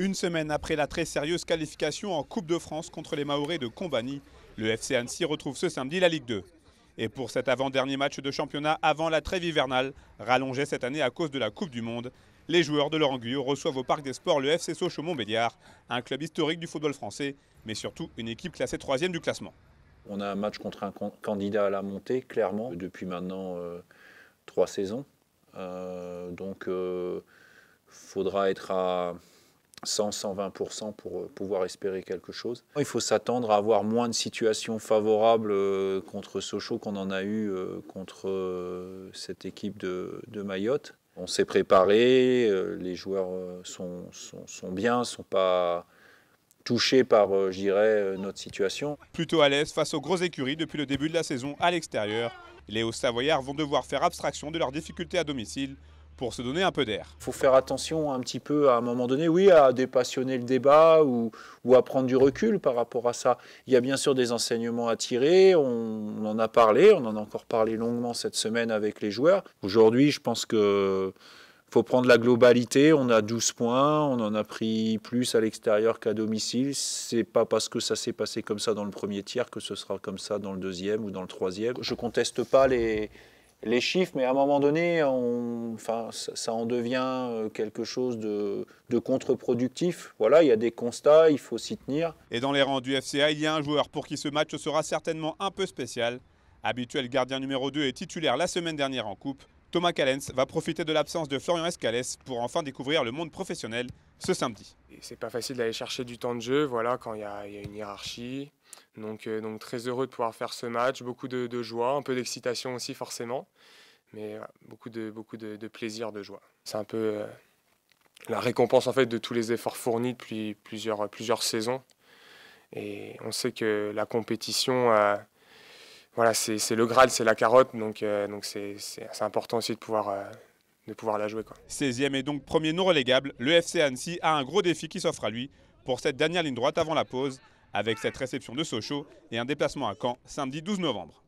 Une semaine après la très sérieuse qualification en Coupe de France contre les Maoré de Combani, le FC Annecy retrouve ce samedi la Ligue 2. Et pour cet avant-dernier match de championnat avant la trêve hivernale, rallongée cette année à cause de la Coupe du Monde, les joueurs de l'Orangure reçoivent au Parc des Sports le FC Sochaux-Montbéliard, un club historique du football français, mais surtout une équipe classée 3e du classement. On a un match contre un candidat à la montée, clairement, depuis maintenant 3 saisons. Donc faudra être à 100-120% pour pouvoir espérer quelque chose. Il faut s'attendre à avoir moins de situations favorables contre Sochaux qu'on en a eu contre cette équipe de Mayotte. On s'est préparé, les joueurs sont bien, ne sont pas touchés par, je dirais, notre situation. Plutôt à l'aise face aux grosses écuries depuis le début de la saison à l'extérieur, les Hauts-Savoyards vont devoir faire abstraction de leurs difficultés à domicile pour se donner un peu d'air. Il faut faire attention un petit peu à un moment donné, oui, à dépassionner le débat ou à prendre du recul par rapport à ça. Il y a bien sûr des enseignements à tirer, on en a parlé, on en a encore parlé longuement cette semaine avec les joueurs. Aujourd'hui, je pense qu'il faut prendre la globalité, on a 12 points, on en a pris plus à l'extérieur qu'à domicile. C'est pas parce que ça s'est passé comme ça dans le premier tiers que ce sera comme ça dans le deuxième ou dans le troisième. Je conteste pas les chiffres, mais à un moment donné, ça en devient quelque chose de contre-productif. Voilà, il y a des constats, il faut s'y tenir. Et dans les rangs du FCA, il y a un joueur pour qui ce match sera certainement un peu spécial. Habituel gardien numéro 2 et titulaire la semaine dernière en Coupe, Thomas Callens va profiter de l'absence de Florian Escalès pour enfin découvrir le monde professionnel ce samedi. C'est pas facile d'aller chercher du temps de jeu, voilà, quand il y a une hiérarchie. Donc très heureux de pouvoir faire ce match, beaucoup de joie, un peu d'excitation aussi forcément, mais beaucoup de plaisir, de joie. C'est un peu la récompense en fait de tous les efforts fournis depuis plusieurs saisons. Et on sait que la compétition, voilà, c'est le Graal, c'est la carotte, donc c'est important aussi de pouvoir la jouer, quoi. 16e et donc premier non relégable, le FC Annecy a un gros défi qui s'offre à lui pour cette dernière ligne droite avant la pause, avec cette réception de Sochaux et un déplacement à Caen samedi 12 novembre.